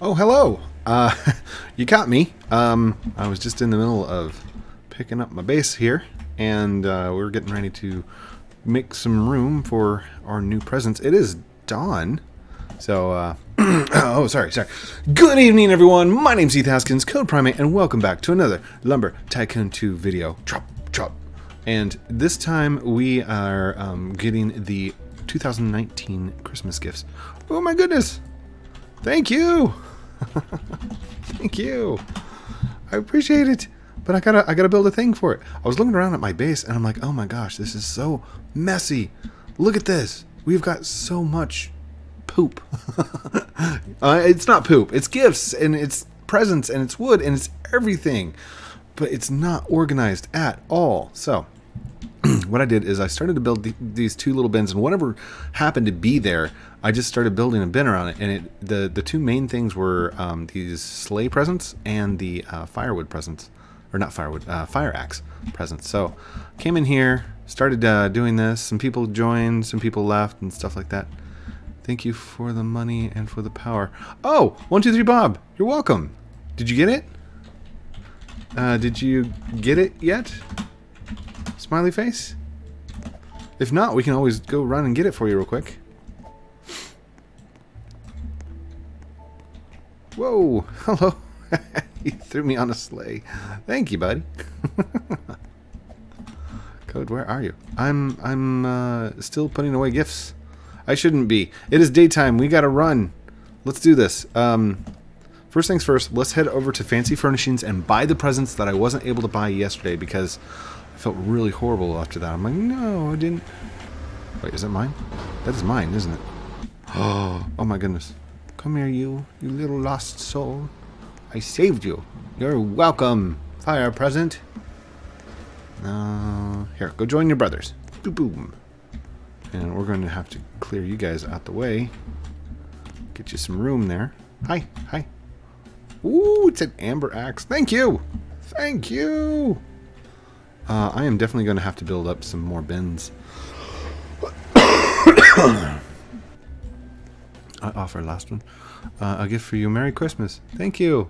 Oh, hello! You caught me. I was just in the middle of picking up my bass here, and we were getting ready to make some room for our new presence. It is dawn, so oh, sorry. Good evening, everyone. My name's Heath Haskins, CodePrime8, and welcome back to another Lumber Tycoon 2 video. Chop. And this time we are getting the 2019 Christmas gifts. Oh my goodness! Thank you. Thank you. I appreciate it, but I gotta build a thing for it. I was looking around at my base and I'm like, oh my gosh, this is so messy. Look at this. We've got so much poop. It's not poop. It's gifts and it's presents and it's wood and it's everything, but it's not organized at all. So what I did is I started to build these two little bins, and whatever happened to be there, I just started building a bin around it. And the two main things were these sleigh presents and the firewood presents, or not firewood, fire axe presents. So came in here, started doing this. Some people joined, some people left, and stuff like that. Thank you for the money and for the power. Oh, 123 Bob, you're welcome. Did you get it? Did you get it yet? Smiley face? If not, we can always go run and get it for you real quick. Whoa! Hello! He threw me on a sleigh. Thank you, buddy. Code, where are you? I'm still putting away gifts. I shouldn't be. It is daytime. We gotta run. Let's do this. First things first, let's head over to Fancy Furnishings and buy the presents that I wasn't able to buy yesterday because I felt really horrible after that. I'm like, no, I didn't. Wait, is that mine? That is mine, isn't it? Oh my goodness. Come here, you little lost soul. I saved you. You're welcome. Fire present. Here, go join your brothers. Boom, boom. And we're going to have to clear you guys out the way. Get you some room there. Hi. Ooh, it's an amber axe. Thank you. I am definitely going to have to build up some more bins. I offer last one. A gift for you. Merry Christmas. Thank you.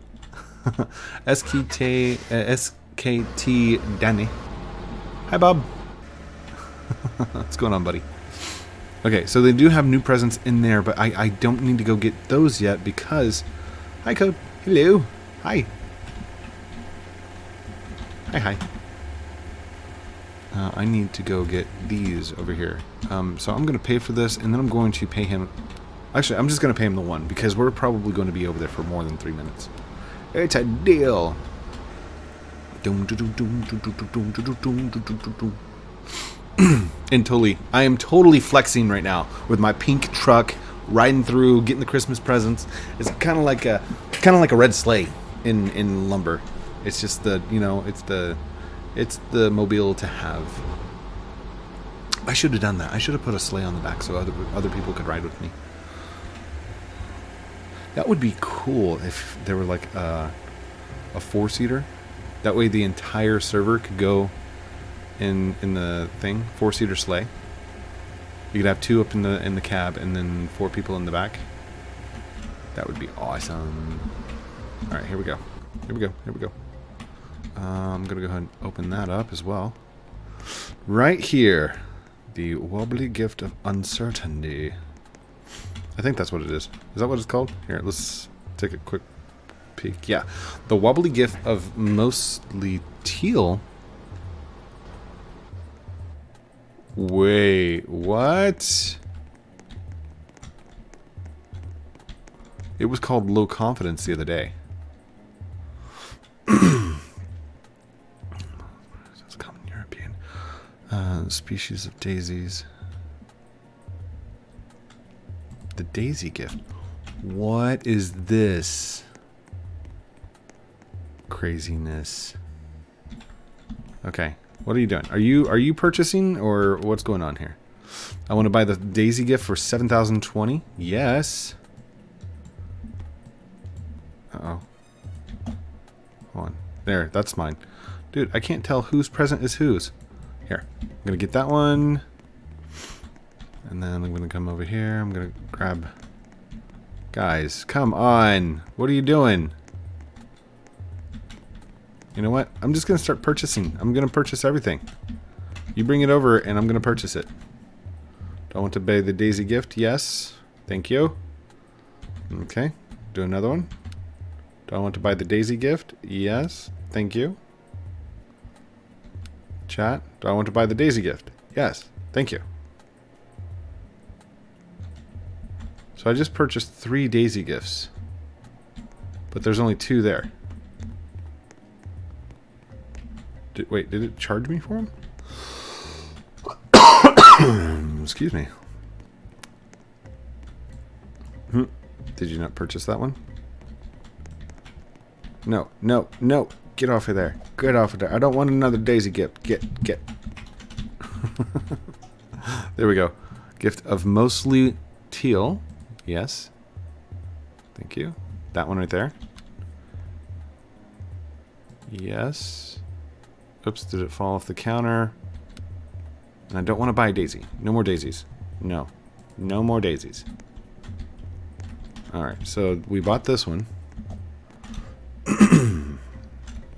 SKT Danny. Hi, Bob. What's going on, buddy? Okay, so they do have new presents in there, but I don't need to go get those yet because... Hi, Code. Hello. Hi. I need to go get these over here. So I'm going to pay for this, and then I'm going to pay him... Actually, I'm just going to pay him the one, because we're probably going to be over there for more than 3 minutes. It's a deal! And I am totally flexing right now with my pink truck, riding through, getting the Christmas presents. It's kind of like a red sleigh in lumber. It's just the, you know, it's the mobile to have. I should have done that. I should have put a sleigh on the back so other people could ride with me. That would be cool if there were like a four-seater. That way the entire server could go in the thing. Four-seater sleigh. You could have two up in the cab and then four people in the back. That would be awesome. Alright, here we go. I'm going to go ahead and open that up as well. Right here. The wobbly gift of uncertainty. I think that's what it is. Is that what it's called? Here, let's take a quick peek. Yeah. The wobbly gift of mostly teal. Wait, what? It was called low confidence the other day. It's common European. Species of daisies. The daisy gift. What is this craziness? Okay, what are you doing? Are you purchasing, or what's going on here? I want to buy the daisy gift for 7,020. Yes. Hold on. There, that's mine. Dude, I can't tell whose present is whose. Here, I'm going to get that one. And then I'm going to come over here. I'm going to grab... Guys, come on. What are you doing? You know what? I'm just going to start purchasing. I'm going to purchase everything. You bring it over and I'm going to purchase it. Do I want to pay the daisy gift? Yes. Thank you. Okay. Do another one. Do I want to buy the daisy gift? Yes. Thank you. Chat. Do I want to buy the daisy gift? Yes. Thank you. So I just purchased 3 daisy gifts. But there's only 2 there. Wait, did it charge me for them? Excuse me. Did you not purchase that one? No, no, no. Get off of there. Get off of there. I don't want another daisy gift. Get. There we go. Gift of mostly teal. Yes. Thank you. That one right there. Yes. Oops, did it fall off the counter? And I don't want to buy a daisy. No more daisies. No. No more daisies. Alright, so we bought this one.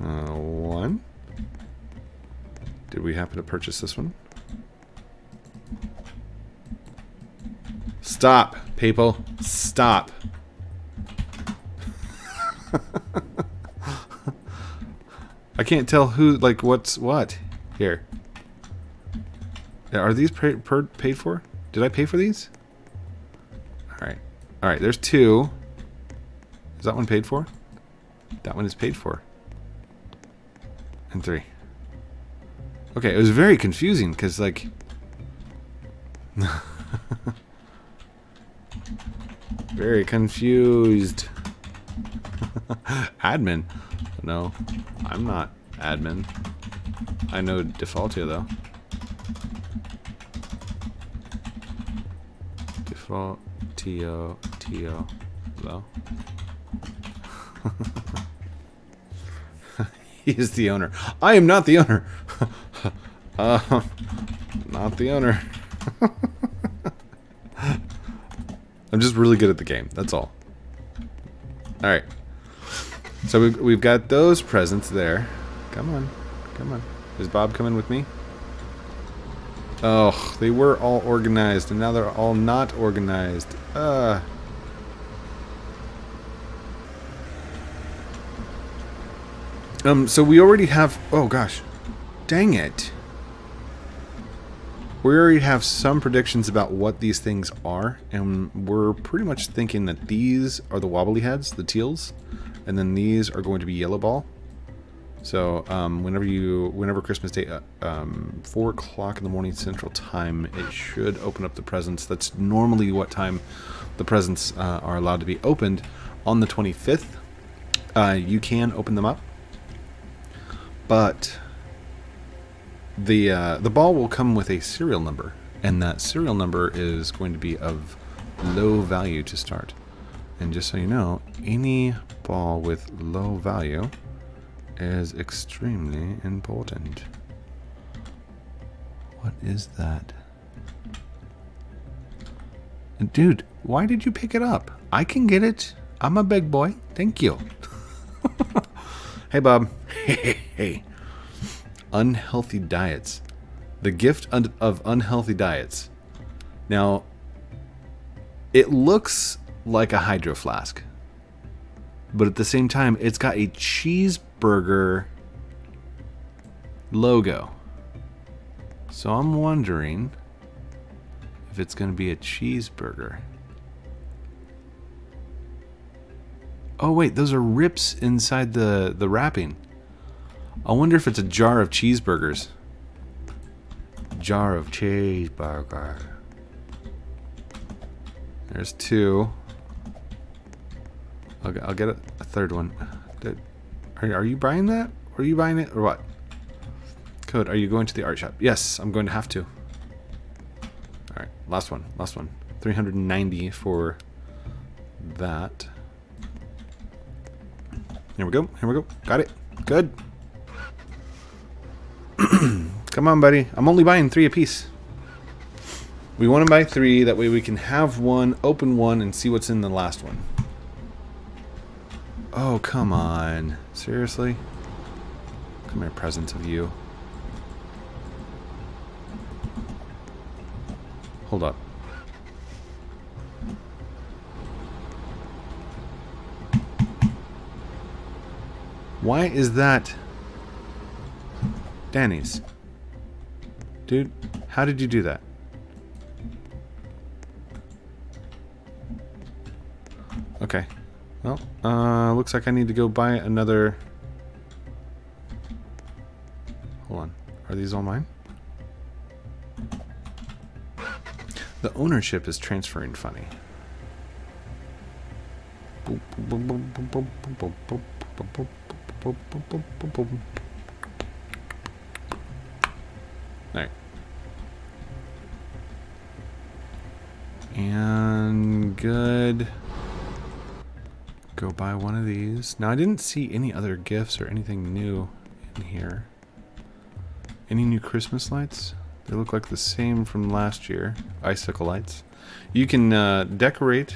One. Did we happen to purchase this one? Stop, people. Stop. I can't tell who, like, what's what here. Are these paid for? Did I pay for these? Alright. Alright, there's 2. Is that one paid for? That one is paid for. And 3. Okay, it was very confusing, because, like... very confused. Admin. No, I'm not admin. I know Defaultio, though. Defaultio, though. He is the owner. I am not the owner. Not the owner. I'm just really good at the game. That's all. All right. So we've got those presents there. Come on, come on. Is Bob coming with me? Oh, they were all organized, and now they're all not organized. So we already have... Oh, gosh. Dang it. We already have some predictions about what these things are, and we're pretty much thinking that these are the wobbly heads, the teals, and then these are going to be yellow ball. So whenever Christmas Day, 4 o'clock in the morning Central Time, it should open up the presents. That's normally what time the presents are allowed to be opened. On the 25th, you can open them up, but the ball will come with a serial number, and that serial number is going to be of low value to start. And just so you know, any ball with low value is extremely important. What is that? Dude, why did you pick it up? I can get it. I'm a big boy. Thank you. Hey, Bob. Hey. Unhealthy diets. The gift of unhealthy diets. Now, it looks like a hydro flask, but at the same time, it's got a cheeseburger logo. So I'm wondering if it's going to be a cheeseburger. Oh wait, those are rips inside the wrapping. I wonder if it's a jar of cheeseburgers. Jar of cheeseburger. There's 2. Okay, I'll get a third one. Are you buying that? Are you buying it or what? Code, are you going to the art shop? Yes, I'm going to have to. Alright, last one. 390 for that. Here we go. Got it. Good. Come on, buddy. I'm only buying 3 apiece. We want to buy 3. That way we can have one, open one, and see what's in the last one. Oh, come on. Seriously? Come here, presence of you. Hold up. Why is that Danny's? Dude, how did you do that? Okay. Well, looks like I need to go buy another... Hold on. Are these all mine? The ownership is transferring funny. Alright. And good. Go buy one of these. Now I didn't see any other gifts or anything new in here. Any new Christmas lights? They look like the same from last year. Icicle lights. You can decorate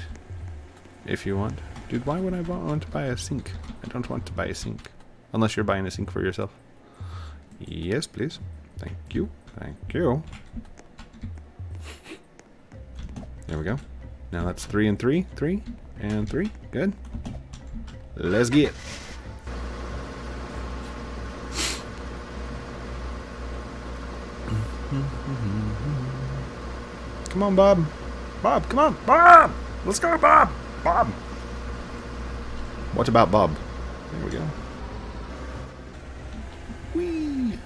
if you want. Dude, why would I want to buy a sink? I don't want to buy a sink. Unless you're buying a sink for yourself. Yes, please. Thank you. Thank you. There we go. Now that's 3 and 3. 3 and 3. Good. Let's get it. Come on, Bob. Bob, come on. Bob! Let's go, Bob! Bob! What about Bob? There we go. Whee!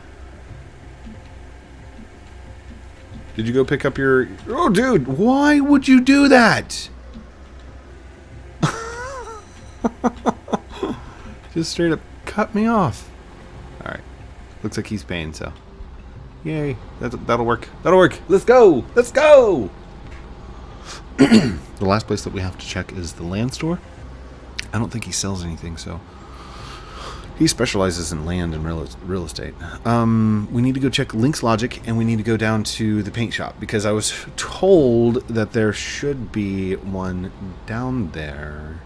Did you go pick up your... Oh, dude! Why would you do that? Just straight up cut me off. Alright. Looks like he's paying, so... Yay. That'll work. That'll work. Let's go! Let's go! The last place that we have to check is the land store. I don't think he sells anything, so... He specializes in land and real estate. We need to go check Link's Logic, and we need to go down to the paint shop, because I was told that there should be one down there.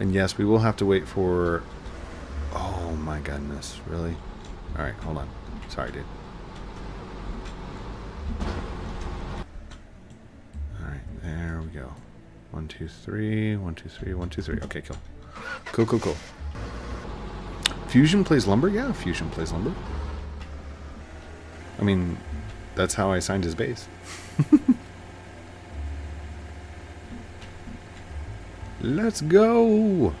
And yes, we will have to wait for... Oh my goodness, really? Alright, hold on. Sorry, dude. Alright, there we go. 1, 2, 3, 1, 2, 3, 1, 2, 3. Okay, cool. Cool, cool, cool. Fusion plays Lumber? Yeah, Fusion plays Lumber. I mean, that's how I signed his base. Let's go!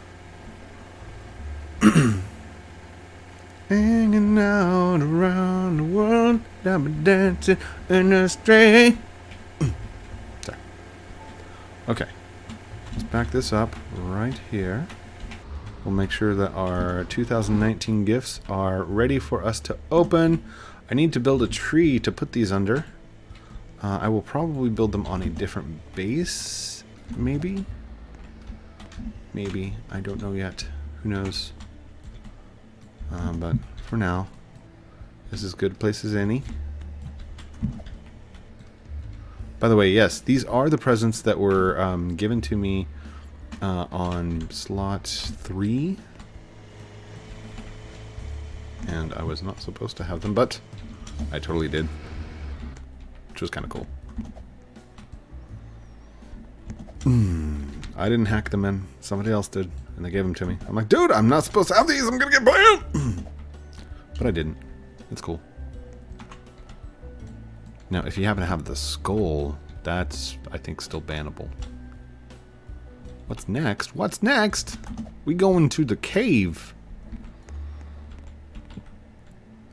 Hanging out around the world, I'm dancing in a string. Sorry. Okay. Let's back this up right here. We'll make sure that our 2019 gifts are ready for us to open. I need to build a tree to put these under. I will probably build them on a different base, maybe? Maybe. I don't know yet. Who knows? But for now, this is good place as any. By the way, yes, these are the presents that were given to me on slot 3. And I was not supposed to have them, but I totally did. Which was kind of cool. I didn't hack them in. Somebody else did. And they gave them to me. I'm like, dude, I'm not supposed to have these. I'm going to get banned. But I didn't. It's cool. Now, if you happen to have the skull, that's, I think, still bannable. What's next? What's next? We going to the cave.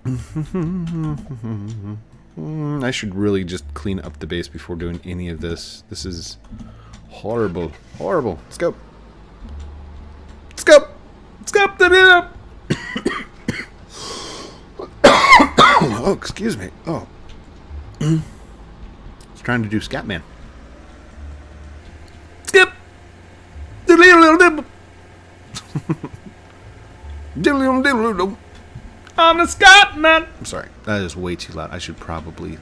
I should really just clean up the base before doing any of this. This is horrible. Horrible. Let's go. Scoop! Scoop that it up! Oh, excuse me. Oh. I was trying to do Scatman. Skip! Diddly little dibble! Diddly little dibble! on the Scotman. I'm sorry, that is way too loud. I should probably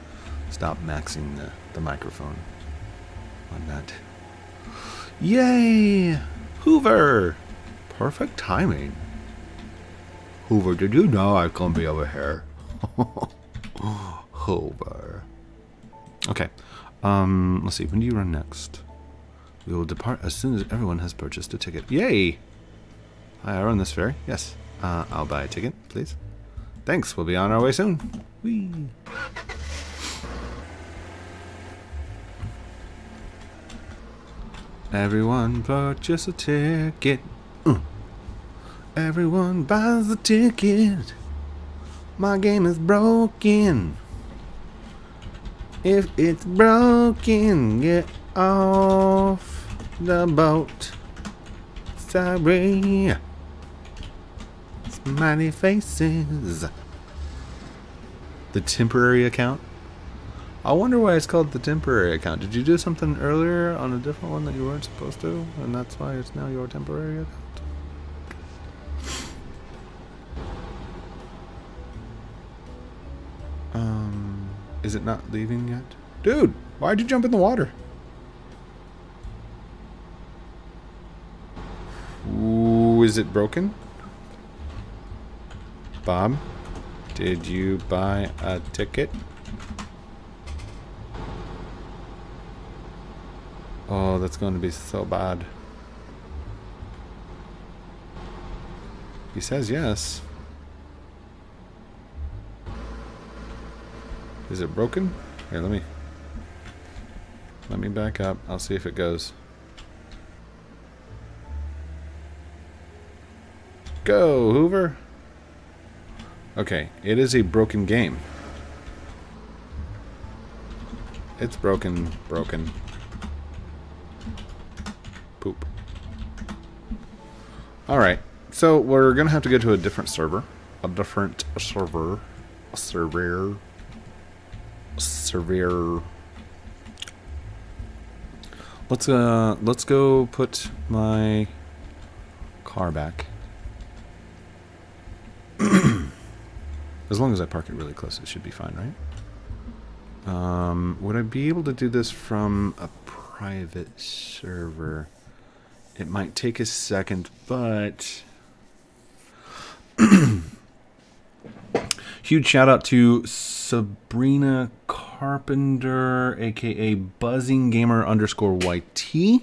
stop maxing the microphone on that. Yay! Hoover! Perfect timing. Hoover, did you know I was gonna be over here? Hoover. Okay. Let's see, when do you run next? We will depart as soon as everyone has purchased a ticket. Yay! Hi, I run this ferry. Yes. I'll buy a ticket, please. Thanks, we'll be on our way soon. Whee! Everyone purchase a ticket. Everyone buys a ticket. My game is broken. If it's broken, get off the boat. Sorry. Smiley faces. The temporary account? I wonder why it's called the temporary account. Did you do something earlier on a different one that you weren't supposed to? And that's why it's now your temporary account? Is it not leaving yet? Dude, why'd you jump in the water? Ooh, is it broken? Bob, did you buy a ticket? Oh, that's going to be so bad. He says yes. Is it broken? Here, let me back up. I'll see if it goes. Go, Hoover! Okay, it is a broken game. It's broken, broken. Poop. Alright, so we're gonna have to go to a different server. A different server. Let's go put my car back. As long as I park it really close, it should be fine, right? Would I be able to do this from a private server? It might take a second, but... Huge shout out to Sabrina Carpenter, aka BuzzingGamer_YT,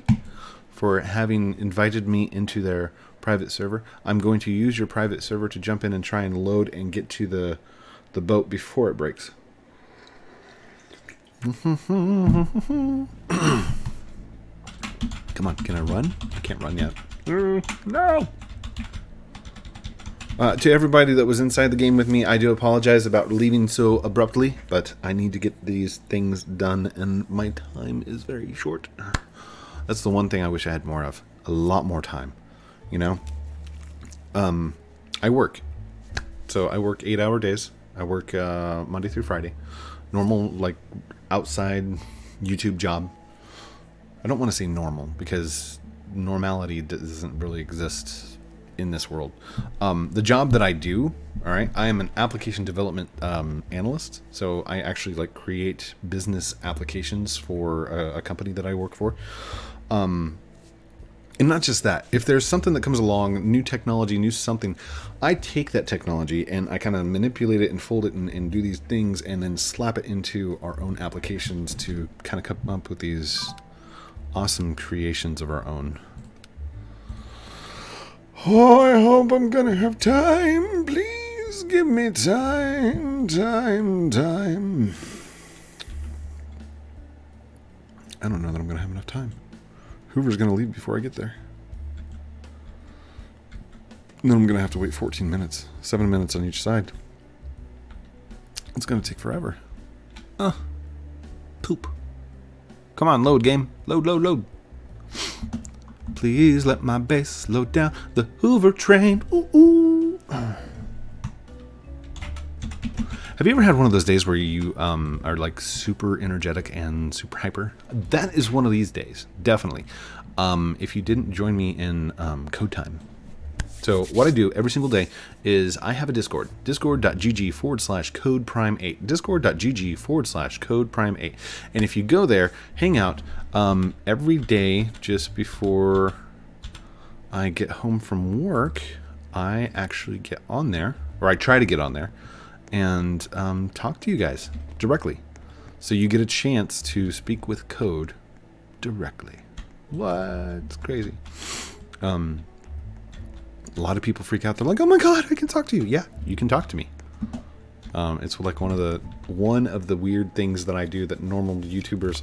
for having invited me into their private server. I'm going to use your private server to jump in and try and load and get to the boat before it breaks. Come on, can I run? I can't run yet. No! To everybody that was inside the game with me, I do apologize about leaving so abruptly, but I need to get these things done, and my time is very short. That's the one thing I wish I had more of. A lot more time, you know? I work. So I work 8-hour days. I work Monday through Friday. Normal, like, outside YouTube job. I don't want to say normal, because normality doesn't really exist in this world. The job that I do, all right, I am an application development analyst. So I actually like create business applications for a company that I work for. And not just that, if there's something that comes along, new technology, new something, I take that technology and I kind of manipulate it and fold it and do these things and then slap it into our own applications to kind of come up with these awesome creations of our own. Oh, I hope I'm gonna have time. Please give me time. I don't know that I'm gonna have enough time. Hoover's gonna leave before I get there. And then I'm gonna have to wait 14 minutes. 7 minutes on each side. It's gonna take forever. Poop. Come on, load, game. Load. Please let my bass slow down the Hoover train. Ooh. Have you ever had one of those days where you are like super energetic and super hyper? That is one of these days, definitely. If you didn't join me in Code Time, So what I do every single day is I have a Discord, discord.gg/CodePrime8, discord.gg/CodePrime8. And if you go there, hang out every day just before I get home from work, I actually get on there, or I try to get on there, and talk to you guys directly. So you get a chance to speak with Code directly. What? It's crazy. A lot of people freak out. They're like, "Oh my god, I can talk to you." Yeah, you can talk to me. It's like one of the weird things that I do that normal YouTubers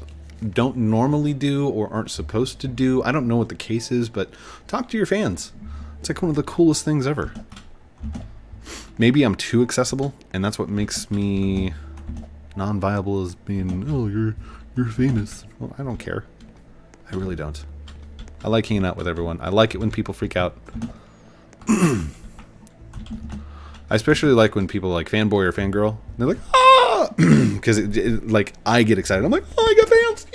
don't normally do or aren't supposed to do. I don't know what the case is, but talk to your fans. It's like one of the coolest things ever. Maybe I'm too accessible, and that's what makes me non-viable as being, "Oh, you're famous." Well, I don't care. I really don't. I like hanging out with everyone. I like it when people freak out. I especially like when people like fanboy or fangirl. They're like, "Ah!" Because like I get excited. I'm like, "Oh, I got fans!"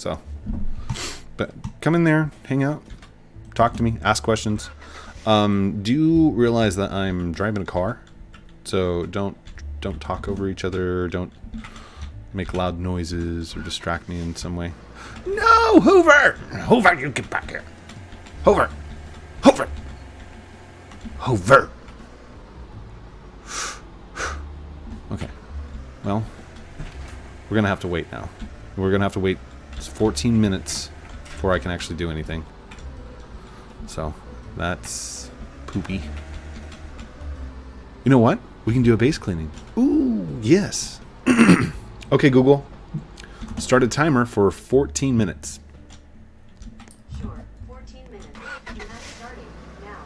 So, but come in there, hang out, talk to me, ask questions. Do you realize that I'm driving a car? So don't talk over each other. Don't make loud noises or distract me in some way. No, Hoover! Hoover, you get back here. Hoover! Hoover! Hoover! Okay. Well, we're going to have to wait now. We're going to have to wait 14 minutes before I can actually do anything. So, that's poopy. You know what? We can do a base cleaning. Ooh, yes. Okay, Google. Start a timer for 14 minutes. Sure, 14 minutes. You're not starting now.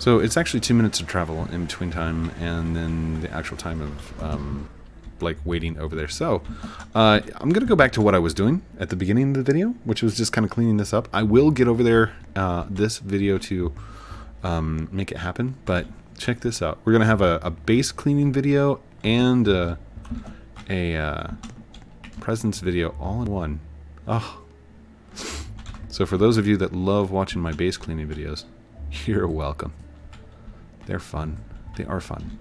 So it's actually 2 minutes of travel in between time and then the actual time of like waiting over there. So I'm gonna go back to what I was doing at the beginning of the video, which was just kind of cleaning this up. I will get over there this video to make it happen, but check this out. We're gonna have a base cleaning video and a presence video all in one. Oh. So for those of you that love watching my base cleaning videos, you're welcome. They're fun. They are fun.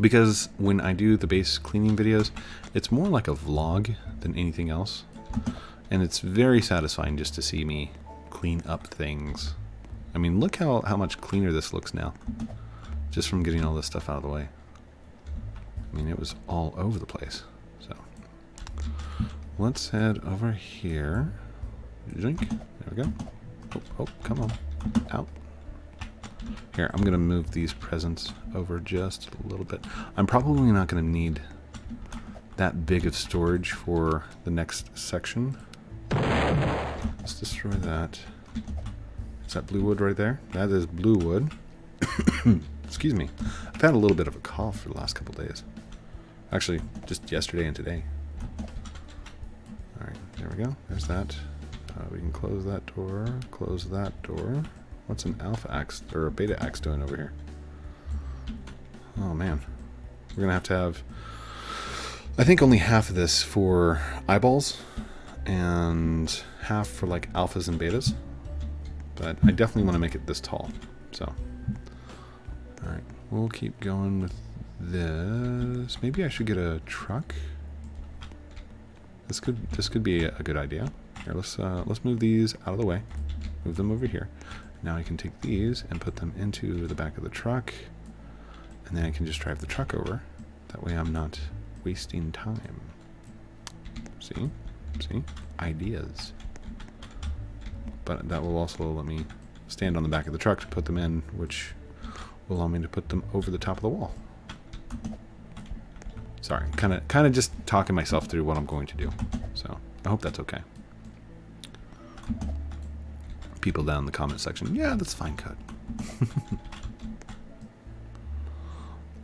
Because when I do the base cleaning videos, it's more like a vlog than anything else. And it's very satisfying just to see me clean up things. I mean, look how much cleaner this looks now. Just from getting all this stuff out of the way. I mean, it was all over the place. Let's head over here. There we go. Oh, oh, come on. Out. Here, I'm going to move these presents over just a little bit. I'm probably not going to need that big of storage for the next section. Let's destroy that. Is that blue wood right there? That is blue wood. Excuse me. I've had a little bit of a cough for the last couple days. Actually, just yesterday and today. There we go. There's that. We can close that door. Close that door. What's an alpha axe or a beta axe doing over here? Oh man, we're gonna have to have. I think only half of this for eyeballs, and half for like alphas and betas. But I definitely want to make it this tall. So, all right, we'll keep going with this. Maybe I should get a truck. This could be a good idea. Here, let's move these out of the way. Move them over here. Now I can take these and put them into the back of the truck, and then I can just drive the truck over. That way I'm not wasting time. See? See? Ideas. But that will also let me stand on the back of the truck to put them in, which will allow me to put them over the top of the wall. Sorry, kind of just talking myself through what I'm going to do. So, I hope that's okay. People down in the comment section, yeah, that's fine, Code.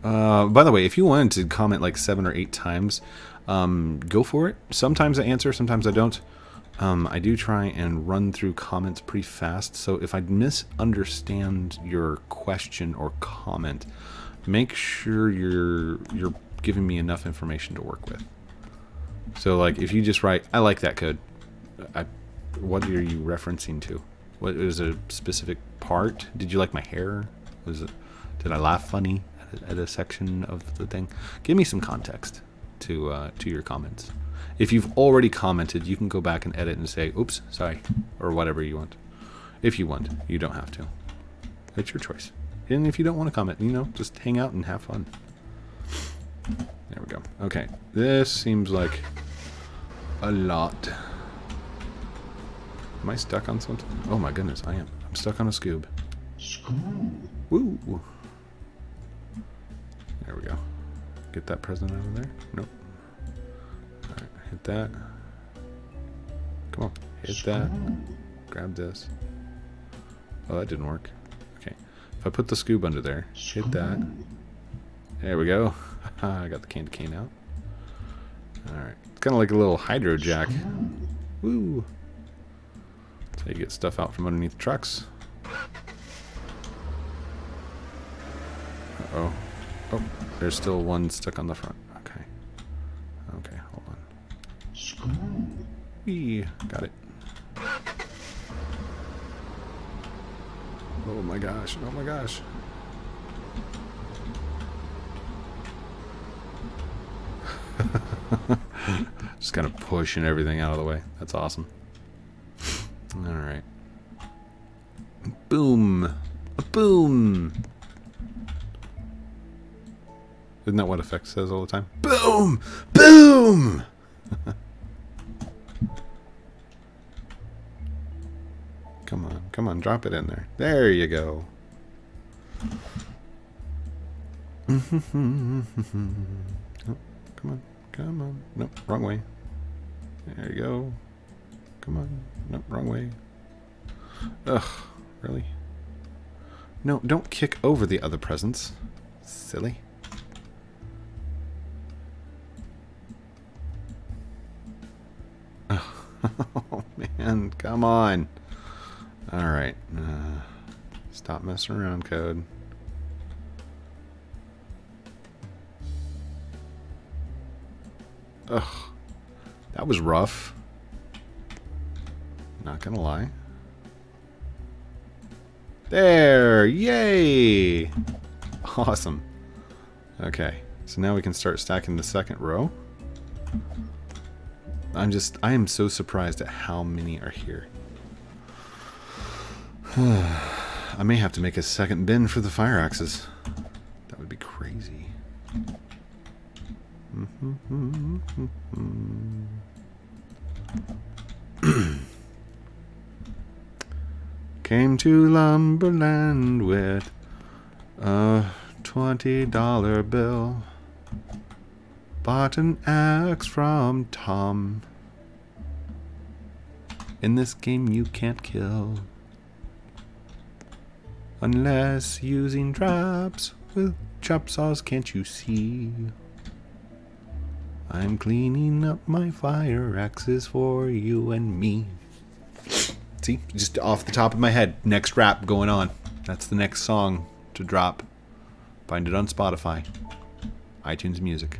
By the way, if you wanted to comment like 7 or 8 times, go for it. Sometimes I answer, sometimes I don't. I do try and run through comments pretty fast, so if I misunderstand your question or comment, make sure you're giving me enough information to work with. So like if you just write, "I like that, Code," what are you referencing to? What was a specific part? Did you like my hair? Was it? Did I laugh funny at a section of the thing? Give me some context to your comments. If you've already commented, you can go back and edit and say, "Oops, sorry," or whatever you want. If you want, you don't have to. It's your choice. And if you don't want to comment, you know, just hang out and have fun. There we go. Okay, this seems like a lot. Am I stuck on something? Oh my goodness, I am. I'm stuck on a Scoob. Scoob. Woo. There we go. Get that present out of there. Nope. All right, hit that. Come on, hit that. Grab this. Oh, that didn't work. Okay, if I put the Scoob under there, hit that. There we go. I got the candy cane out. All right, it's kind of like a little hydro jack. Woo. So you get stuff out from underneath the trucks. Uh-oh. Oh, there's still one stuck on the front. Okay. Okay, hold on. Wee, got it. Oh my gosh, oh my gosh. Just kind of pushing everything out of the way. That's awesome. Alright. Boom! Boom! Isn't that what effect says all the time? Boom! Boom! Come on, come on, drop it in there. There you go. Oh, come on, come on. Nope, wrong way. There you go. Come on. Nope, wrong way. Ugh, really? No, don't kick over the other presents. Silly. Oh, oh man, come on. Alright. Stop messing around, Code. Ugh. That was rough. Not gonna lie. There! Yay! Awesome. Okay, so now we can start stacking the second row. I am so surprised at how many are here. I may have to make a second bin for the fire axes. That would be crazy. Came to Lumberland with a $20 bill. Bought an axe from Tom. In this game you can't kill unless using traps with chop saws, can't you see? I'm cleaning up my fire axes for you and me. See, just off the top of my head, next rap going on. That's the next song to drop. Find it on Spotify, iTunes Music.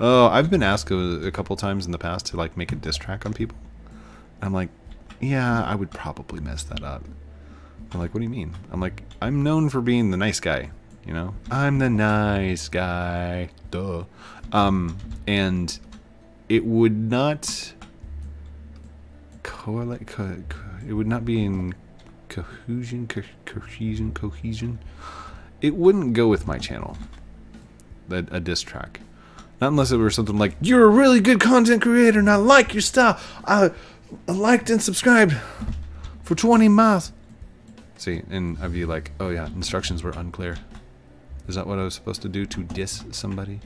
Oh, I've been asked a couple times in the past to like make a diss track on people. I'm like, yeah, I would probably mess that up. I'm like, what do you mean? I'm like, I'm known for being the nice guy, you know? I'm the nice guy, duh. And it would not... it would not be in cohesion. It wouldn't go with my channel. A diss track, not unless it were something like, "You're a really good content creator, and I like your style. I liked and subscribed for 20 months." See, and I'd be like, "Oh yeah, instructions were unclear." Is that what I was supposed to do to diss somebody?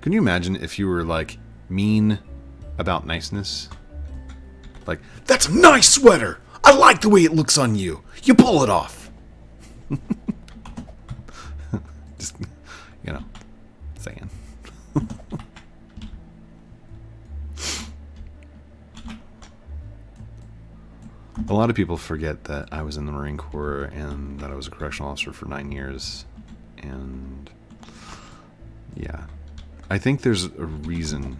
Can you imagine if you were, like, mean about niceness? Like, that's a nice sweater! I like the way it looks on you! You pull it off! Just, you know, saying. A lot of people forget that I was in the Marine Corps and that I was a correctional officer for 9 years. and yeah. I think there's a reason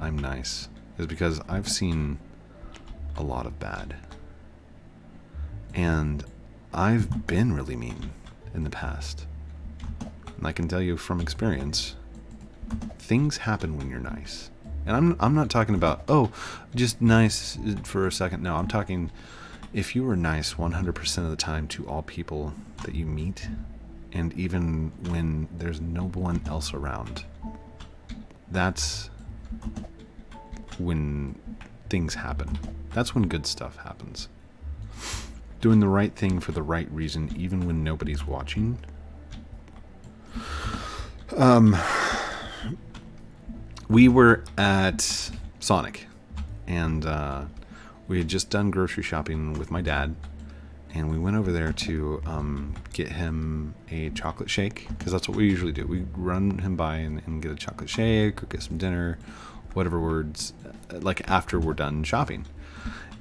I'm nice, is because I've seen a lot of bad. And I've been really mean in the past. And I can tell you from experience, things happen when you're nice. And I'm not talking about, oh, just nice for a second. No, I'm talking if you were nice 100% of the time to all people that you meet, and even when there's no one else around, that's when things happen. That's when good stuff happens. Doing the right thing for the right reason, even when nobody's watching. We were at Sonic, and we had just done grocery shopping with my dad, and we went over there to get him a chocolate shake, because that's what we usually do. We run him by and get a chocolate shake, or get some dinner, whatever words, like after we're done shopping.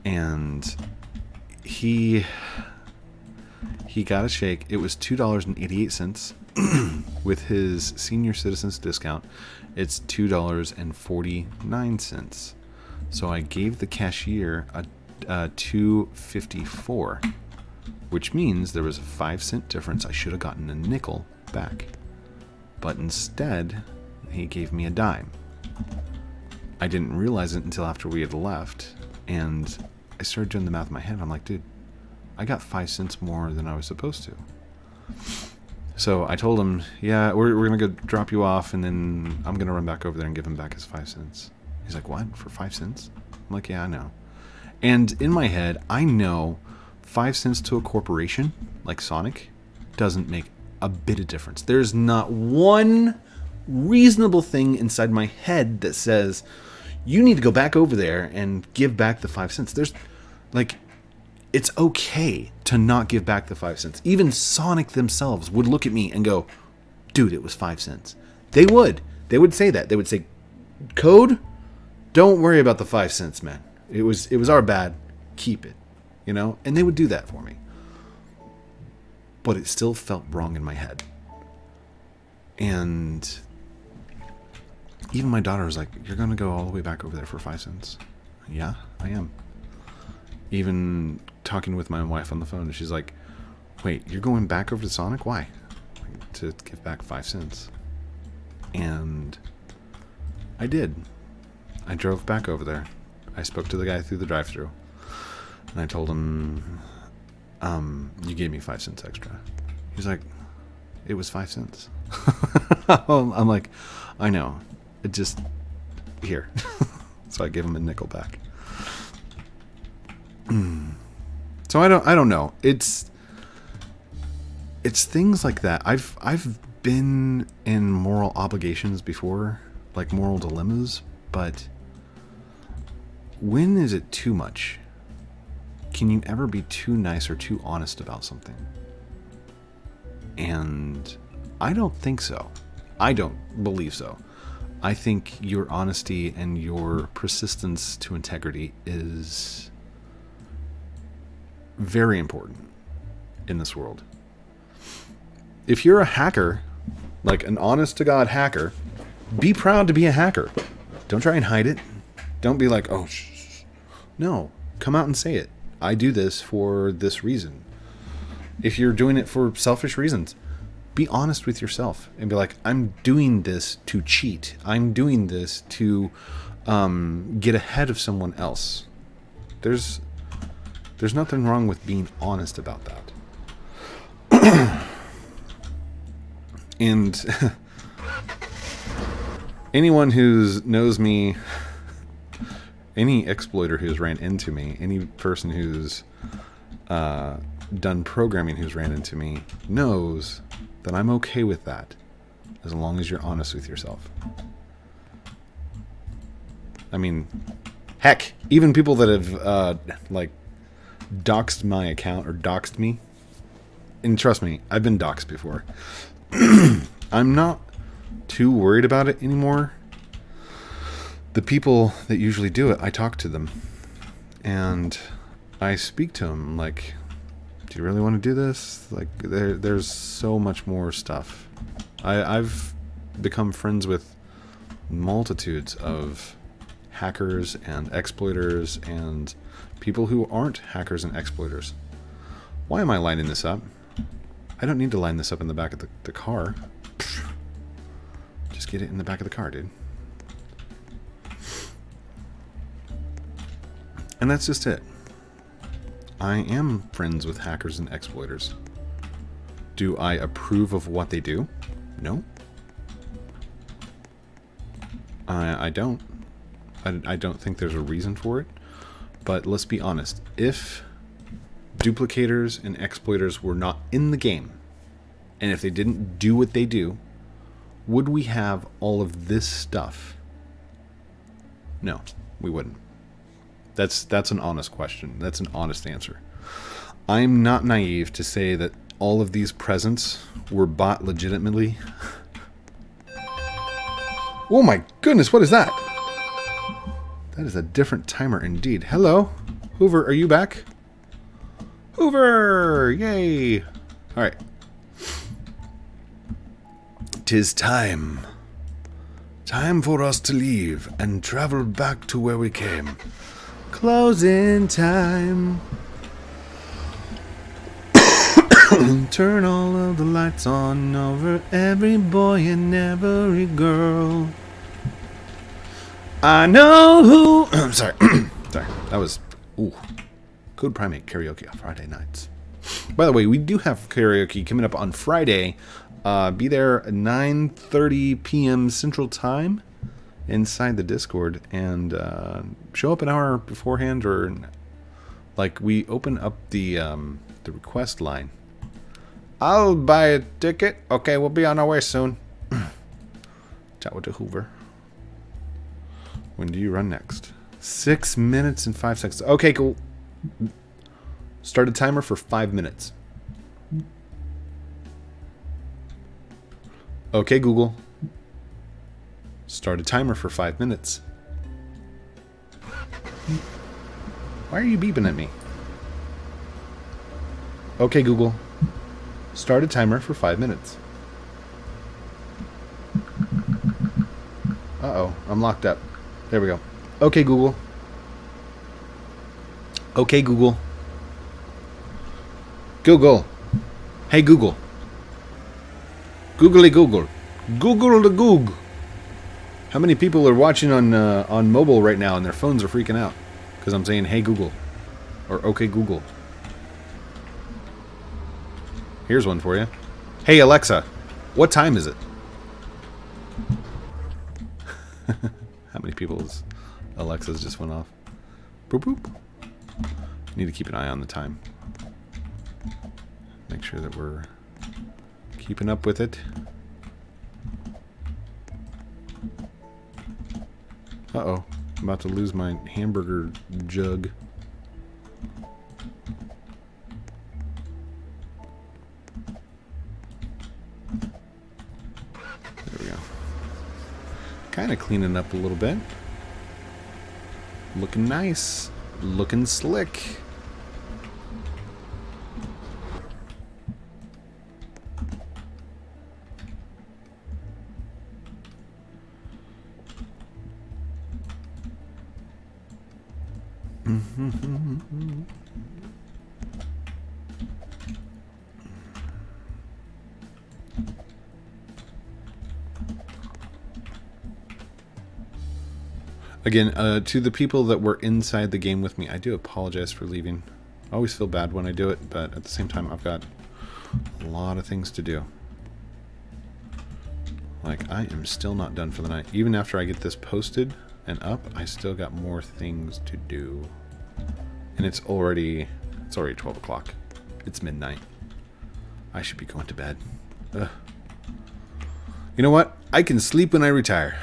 And he got a shake. It was $2.88. With his senior citizens discount, it's $2.49. So I gave the cashier a $2.54, which means there was a 5-cent difference. I should have gotten a nickel back, but instead he gave me a dime. I didn't realize it until after we had left, and I started doing the math in my head. I'm like, dude, I got 5 cents more than I was supposed to. So I told him, yeah, we're going to go drop you off, and then I'm going to run back over there and give him back his 5 cents. He's like, what? For 5 cents? I'm like, yeah, I know. And in my head, I know 5 cents to a corporation like Sonic doesn't make a bit of difference. There's not one reasonable thing inside my head that says, you need to go back over there and give back the 5 cents. There's, like... It's okay to not give back the 5 cents. Even Sonic themselves would look at me and go, dude, it was 5 cents. They would. They would say that. They would say, Code, don't worry about the 5 cents, man. It was our bad. Keep it. You know? And they would do that for me. But it still felt wrong in my head. And even my daughter was like, you're going to go all the way back over there for 5 cents? Yeah, I am. Even talking with my wife on the phone, and she's like, wait, you're going back over to Sonic? Why? Like, to give back 5 cents. And I did. I drove back over there. I spoke to the guy through the drive-thru, and I told him, you gave me 5 cents extra. He's like, it was 5 cents. I'm like, I know. It just... here. So I gave him a nickel back. So I don't know. It's things like that. I've been in moral obligations before, like moral dilemmas, but when is it too much? Can you ever be too nice or too honest about something? And I don't think so. I don't believe so. I think your honesty and your persistence to integrity is very important in this world. If you're a hacker, like an honest-to-God hacker, be proud to be a hacker. Don't try and hide it. Don't be like, oh, shh. No, come out and say it. I do this for this reason. If you're doing it for selfish reasons, be honest with yourself and be like, I'm doing this to cheat. I'm doing this to get ahead of someone else. There's nothing wrong with being honest about that. And anyone who knows me, any exploiter who's ran into me, any person who's done programming who's ran into me, knows that I'm okay with that as long as you're honest with yourself. I mean, heck, even people that have, like, doxed my account or doxed me, and trust me, I've been doxed before. I'm not too worried about it anymore. The people that usually do it, I talk to them and I speak to them like, do you really want to do this? Like, there's so much more stuff. I've become friends with multitudes of hackers and exploiters and people who aren't hackers and exploiters. Why am I lining this up? I don't need to line this up in the back of the car. Just get it in the back of the car, dude. And that's just it. I am friends with hackers and exploiters. Do I approve of what they do? No. I don't. I don't think there's a reason for it. But let's be honest. If duplicators and exploiters were not in the game, and if they didn't do what they do, would we have all of this stuff? No, we wouldn't. That's an honest question. That's an honest answer. I'm not naive to say that all of these presents were bought legitimately. Oh my goodness, what is that? That is a different timer indeed. Hello, Hoover, are you back? Hoover, yay. All right. 'Tis time. Time for us to leave and travel back to where we came. Closing time. Turn all of the lights on over every boy and every girl. I know who. I'm sorry. Sorry. That was. Ooh. CodePrime8 karaoke on Friday nights. By the way, we do have karaoke coming up on Friday. Be there at 9:30 p.m. Central Time inside the Discord, and show up an hour beforehand, or like we open up the request line. I'll buy a ticket. Okay, we'll be on our way soon. Chat with the Hoover. When do you run next? 6 minutes and 5 seconds. Okay, cool. Start a timer for 5 minutes. Okay, Google. Start a timer for 5 minutes. Why are you beeping at me? Okay, Google. Start a timer for 5 minutes. Uh-oh, I'm locked up. There we go. Okay, Google. Okay, Google. Google. Hey, Google. Googly Google. Google the Goog. How many people are watching on mobile right now and their phones are freaking out? Because I'm saying, hey, Google. Or okay, Google. Here's one for you. Hey, Alexa, what time is it? How many people's Alexas just went off? Boop, boop. Need to keep an eye on the time. Make sure that we're keeping up with it. Uh-oh. I'm about to lose my hamburger jug. Kind of cleaning up a little bit. Looking nice. Looking slick. Again, to the people that were inside the game with me, I do apologize for leaving. I always feel bad when I do it, but at the same time, I've got a lot of things to do. Like, I am still not done for the night. Even after I get this posted and up, I still got more things to do. And it's already 12 o'clock. It's midnight. I should be going to bed. Ugh. You know what? I can sleep when I retire.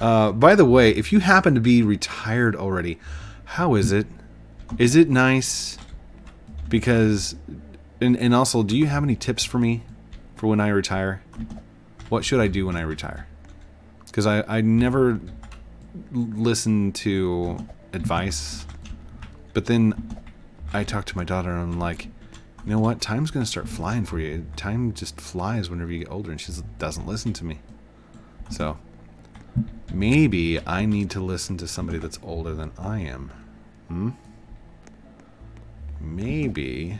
By the way, if you happen to be retired already, how is it? Is it nice? Because, and also, do you have any tips for me for when I retire? What should I do when I retire? Because I never listen to advice, but then I talked to my daughter and I'm like, you know what? Time's going to start flying for you. Time just flies whenever you get older, and she doesn't listen to me. So maybe I need to listen to somebody that's older than I am. Hmm? Maybe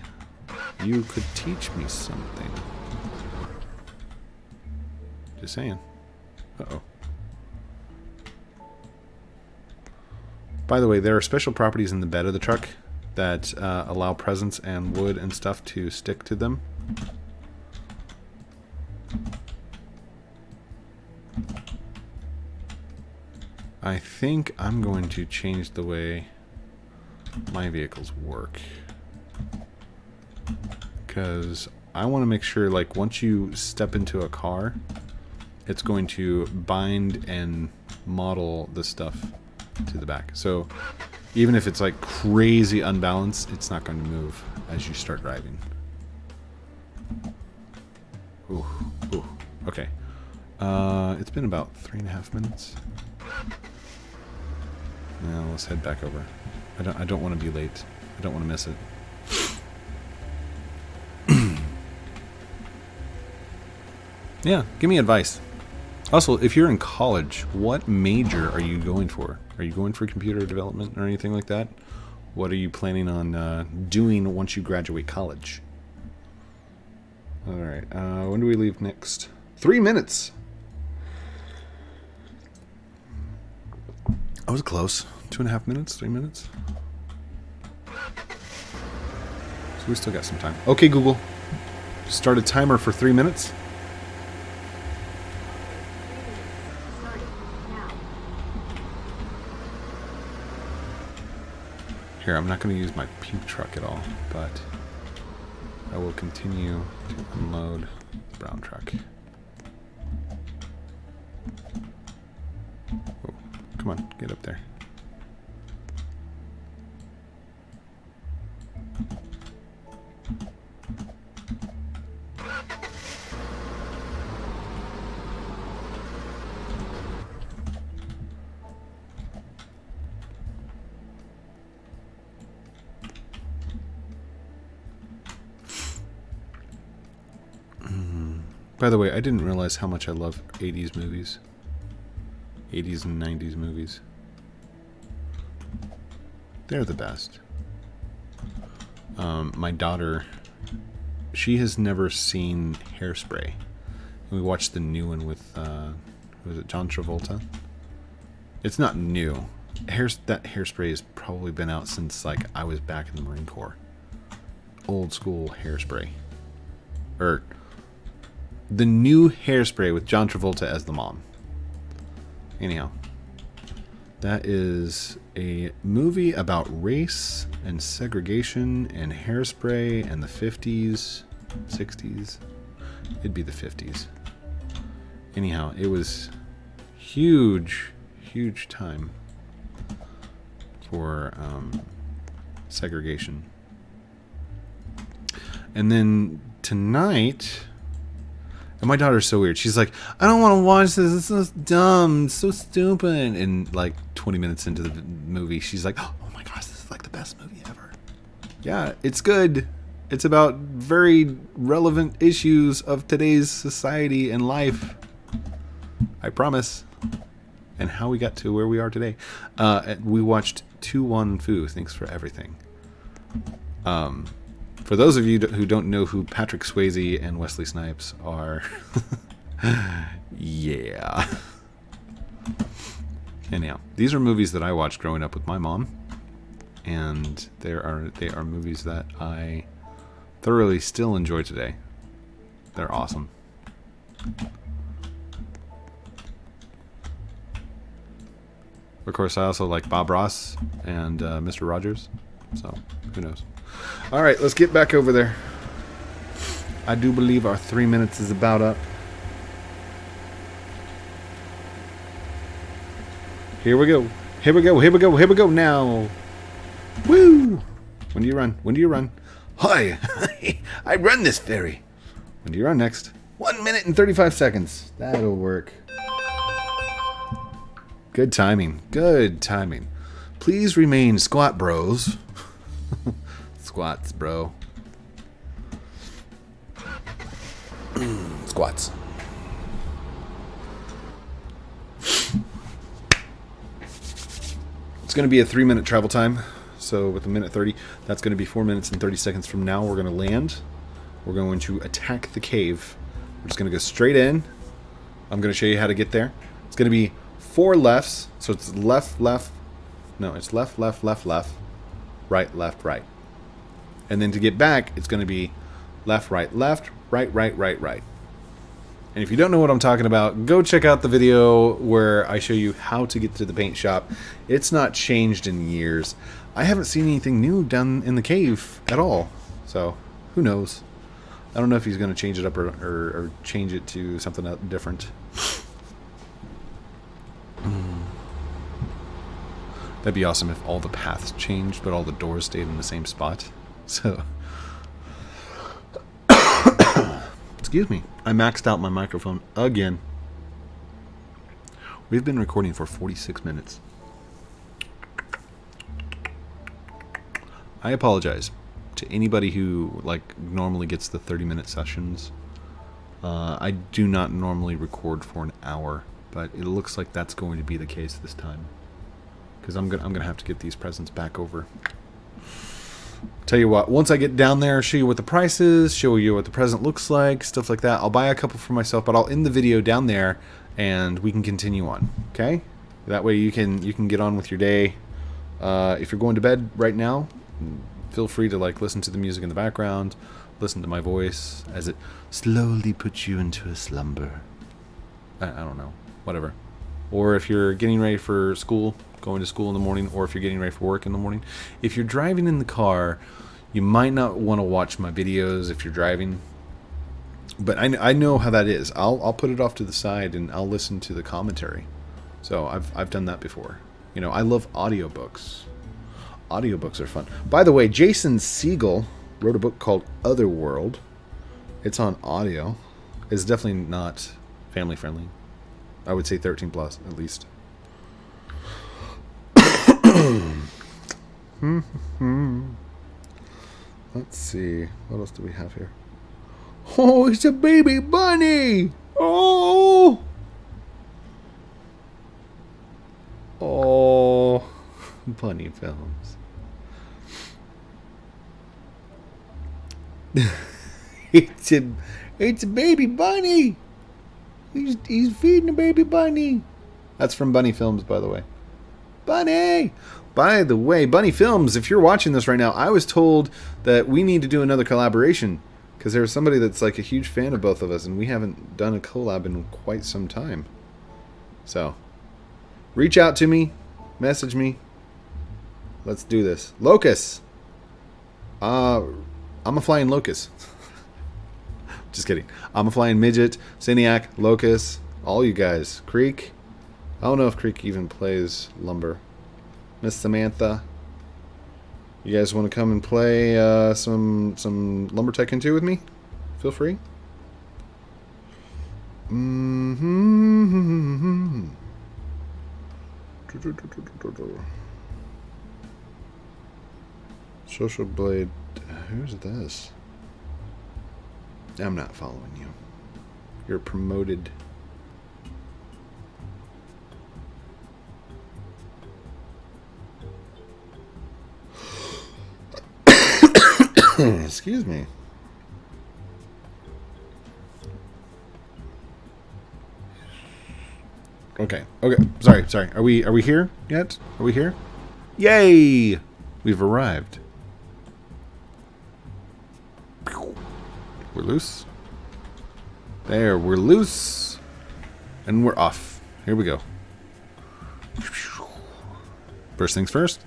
you could teach me something. Just saying. Uh-oh. By the way, there are special properties in the bed of the truck that allow presents and wood and stuff to stick to them. I think I'm going to change the way my vehicles work, because I want to make sure, like, once you step into a car, it's going to bind and model the stuff to the back. So even if it's like crazy unbalanced, it's not going to move as you start driving. Ooh, ooh, okay. It's been about 3.5 minutes. Now let's head back over. I don't want to be late. I don't want to miss it. Yeah, give me advice. Also, if you're in college, what major are you going for? Are you going for computer development or anything like that? What are you planning on doing once you graduate college? Alright, when do we leave next? 3 minutes! I was close. 2.5 minutes? 3 minutes? So we still got some time. Okay, Google. Start a timer for 3 minutes. Here, I'm not going to use my pink truck at all, but I will continue to unload the brown truck. Oh, come on, get up there. By the way, I didn't realize how much I love 80s movies. 80s and 90s movies. They're the best. My daughter, she has never seen Hairspray. We watched the new one with, was it John Travolta? It's not new. That Hairspray has probably been out since, like, I was back in the Marine Corps. Old school Hairspray. Or the new Hairspray with John Travolta as the mom. Anyhow, that is a movie about race and segregation and hairspray and the 50s, 60s. It'd be the 50s. Anyhow, it was huge, huge time for segregation. And then tonight... And my daughter's so weird. She's like, I don't want to watch this. This is dumb. It's so stupid. And like 20 minutes into the movie, she's like, oh my gosh, this is like the best movie ever. Yeah, it's good. It's about very relevant issues of today's society and life. I promise. And how we got to where we are today. We watched 2-1-Foo. Thanks for everything. For those of you who don't know who Patrick Swayze and Wesley Snipes are, yeah. Anyhow, these are movies that I watched growing up with my mom, and they are movies that I thoroughly still enjoy today. They're awesome. Of course, I also like Bob Ross and Mr. Rogers, so who knows. All right, let's get back over there. I do believe our 3 minutes is about up. Here we go. Here we go. Here we go. Here we go now. Woo! When do you run? When do you run? Hi! I run this ferry. When do you run next? 1 minute and 35 seconds. That'll work. Good timing. Good timing. Please remain squat, bros. Squats, bro. Squats. It's going to be a 3-minute travel time. So with a 1:30, that's going to be 4 minutes and 30 seconds from now. We're going to land. We're going to attack the cave. We're just going to go straight in. I'm going to show you how to get there. It's going to be 4 lefts. So it's left, left. No, it's left, left, left, left. Right, left, right. And then to get back, it's going to be left, right, left, right, right, right, right. And if you don't know what I'm talking about, go check out the video where I show you how to get to the paint shop. It's not changed in years. I haven't seen anything new down in the cave at all. So, who knows? I don't know if he's going to change it up or change it to something different. That'd be awesome if all the paths changed, but all the doors stayed in the same spot. So... Excuse me. I maxed out my microphone again. We've been recording for 46 minutes. I apologize to anybody who normally gets the 30-minute sessions. I do not normally record for an hour, but it looks like that's going to be the case this time. Because I'm gonna have to get these presents back over. Tell you what, once I get down there, show you what the price is, show you what the present looks like, stuff like that. I'll buy a couple for myself, but I'll end the video down there, and we can continue on. Okay? That way you can get on with your day. If you're going to bed right now, feel free to listen to the music in the background, listen to my voice as it slowly puts you into a slumber. I don't know, whatever. Or if you're getting ready for school, going to school in the morning, or if you're getting ready for work in the morning. If you're driving in the car, you might not want to watch my videos if you're driving. But I know how that is. I'll put it off to the side and I'll listen to the commentary. So I've done that before. You know, I love audiobooks. Audiobooks are fun. By the way, Jason Siegel wrote a book called Otherworld. It's on audio. It's definitely not family friendly. I would say 13+ at least. Let's see. What else do we have here? Oh, it's a baby bunny! Oh! Oh. Bunny Films. It's a baby bunny! He's feeding a baby bunny! That's from Bunny Films, by the way. Bunny! By the way, Bunny Films, if you're watching this right now, I was told that we need to do another collaboration because there's somebody that's a huge fan of both of us, and we haven't done a collab in quite some time. So, reach out to me, message me. Let's do this. Locust. I'm a flying locust. Just kidding. I'm a flying midget, Siniac, Locust, all you guys. Creek. I don't know if Creek even plays Lumber. Miss Samantha, you guys want to come and play some Lumber Tycoon 2 with me? Feel free. Social Blade, who's this? I'm not following you. You're promoted. Excuse me. Okay. Okay. Sorry. Are we here yet? Are we here? Yay! We've arrived. We're loose. There, we're loose. And we're off. Here we go. First things first.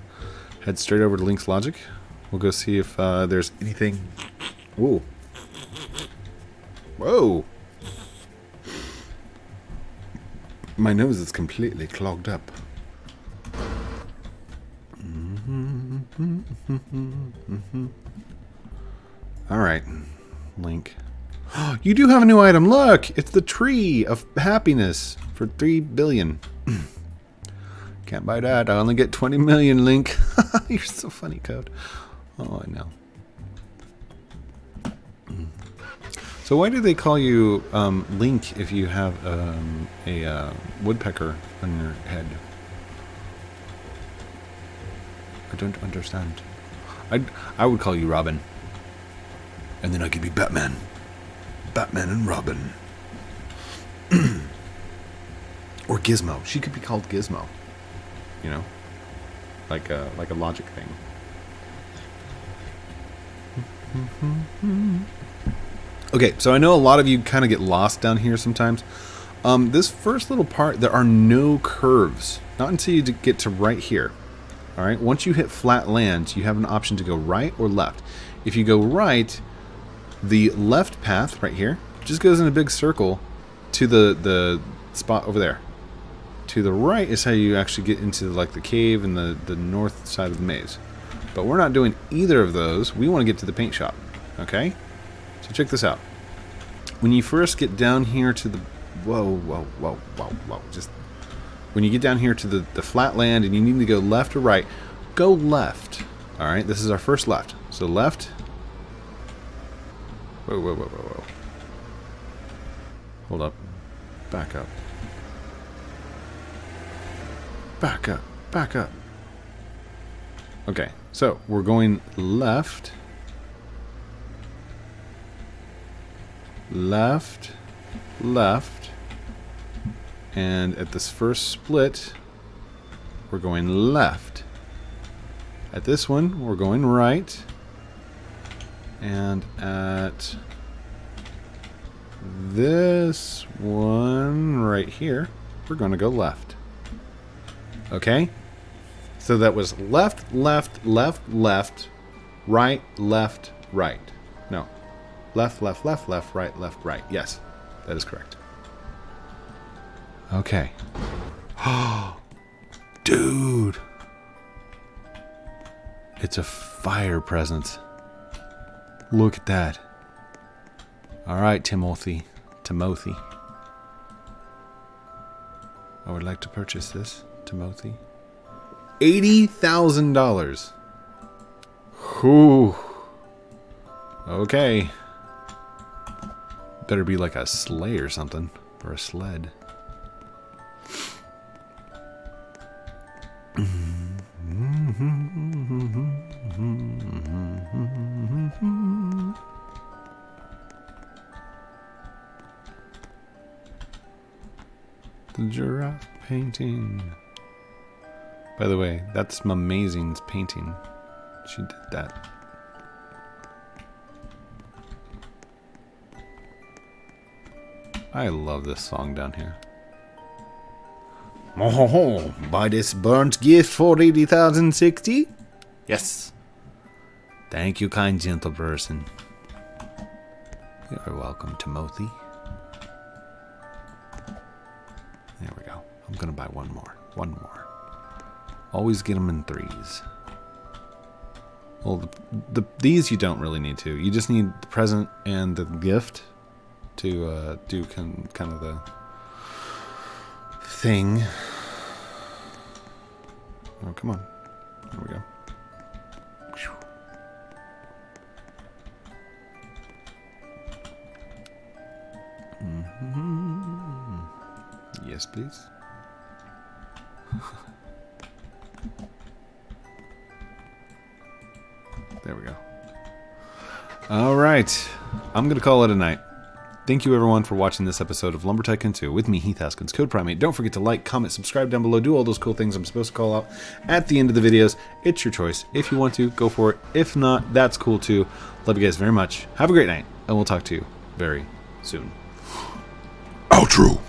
Head straight over to Link's Logic. We'll go see if there's anything. Ooh. Whoa. My nose is completely clogged up. Alright. Link. You do have a new item. Look! It's the Tree of Happiness for 3 billion. Can't buy that. I only get 20 million, Link. You're so funny, Code. Oh, I know. So why do they call you Link if you have a woodpecker on your head? I don't understand. I would call you Robin. And then I could be Batman. Batman and Robin. Or Gizmo. She could be called Gizmo. You know? Like a logic thing. Okay, so I know a lot of you kind of get lost down here sometimes. This first little part, there are no curves. Not until you get to right here. Alright, once you hit flat lands, you have an option to go right or left. If you go right, the left path right here just goes in a big circle to the spot over there. To the right is how you actually get into like the cave and the north side of the maze. But we're not doing either of those. We want to get to the paint shop. Okay? So check this out. When you first get down here to the... Whoa. Just... When you get down here to the flat land and you need to go left or right, go left. Alright, this is our first left. So left. Whoa. Hold up. Back up. Okay, so we're going left. Left. And at this first split, we're going left. At this one, we're going right. And at this one right here, we're going to go left. Okay? So that was left, right, left, right. No. Left, right. Yes, that is correct. Okay. Oh, dude. It's a fire presence. Look at that. All right, Timothy. I would like to purchase this, Timothy. $80,000. Whoo. Okay. Better be like a sleigh or something, or a sled. The giraffe painting. By the way, that's Mamazing's painting. She did that. I love this song down here. Oh, buy this burnt gift for 80,060? Yes. Thank you, kind gentle person. You're welcome, Timothy. There we go. I'm gonna buy one more. Always get them in threes. Well, these you don't really need to. You just need the present and the gift to do kind of the thing. Oh, come on. There we go. Yes, please. There we go. All right. I'm going to call it a night. Thank you, everyone, for watching this episode of Lumber Tycoon 2 with me, Heath Haskins, CodePrime8. Don't forget to like, comment, subscribe down below. Do all those cool things I'm supposed to call out at the end of the videos. It's your choice. If you want to, go for it. If not, that's cool, too. Love you guys very much. Have a great night, and we'll talk to you very soon. Outro.